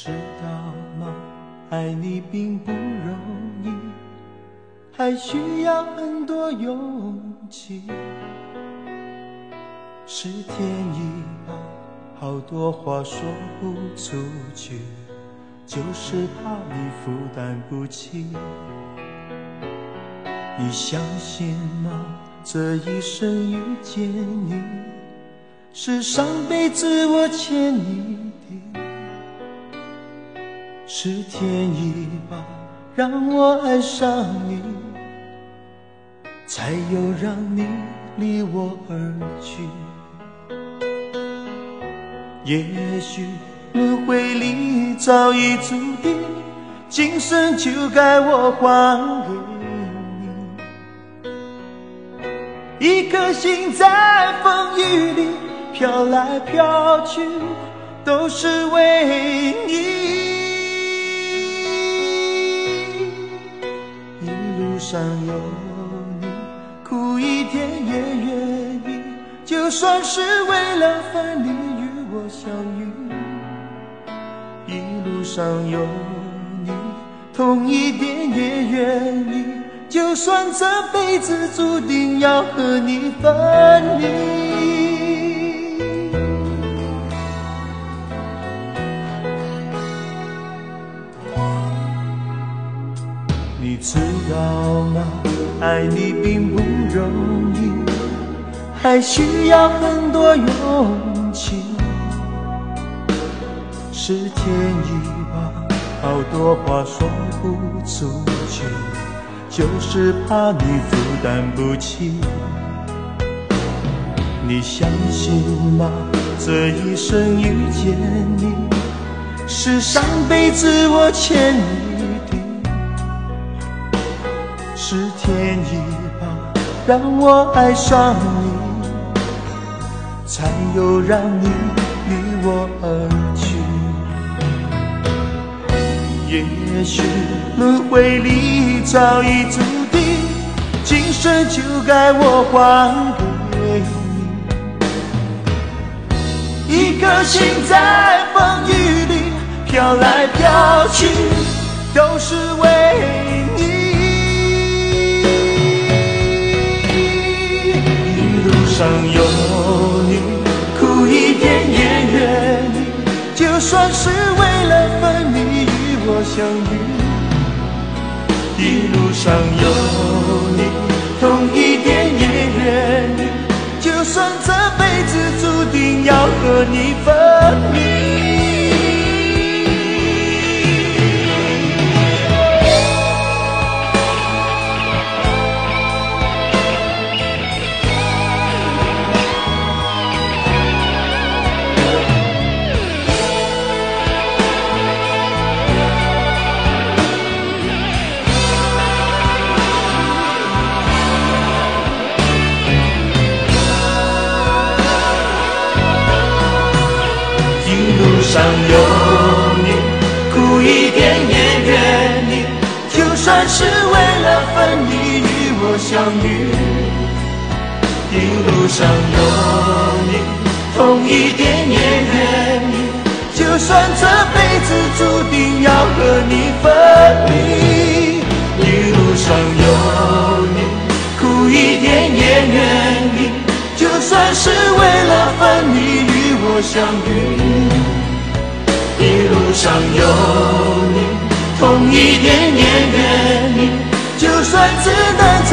知道吗？爱你并不容易，还需要很多勇气。是天意吧，好多话说不出去，就是怕你负担不起。你相信吗？这一生遇见你，是上辈子我欠你的。是天意吧，让我爱上你，才又让你离我而去。也许轮回里早已注定，今生就该我还给你。一颗心在风雨里飘来飘去，都是为你。一路上有你，苦一点也愿意，就算是为了分离与我相遇。一路上有你，痛一点也愿意，就算这辈子注定要和你分离。你知道吗？爱你并不容易，还需要很多勇气。是天意吧，好多话说不出去，就是怕你负担不起。你相信吗？这一生遇见你，是上辈子我欠你的。是天意吧，让我爱上你，才又让你离我而去。也许轮回里早已注定，今生就该我还给你。一颗心在风雨里飘来飘去，都是为你。一路上有你，苦一点也愿意，就算是为了分离我相遇。一路上有你，痛一点也愿意，就算这辈子注定要和你分离。一路上有你，苦一点也愿意，就算是为了分离与我相遇。一路上有你，痛一点也愿意，就算这辈子注定要和你分离。一路上有你，苦一点也愿意，就算是为了分离与我相遇。一路上有你，痛一点也愿意，就算只能在。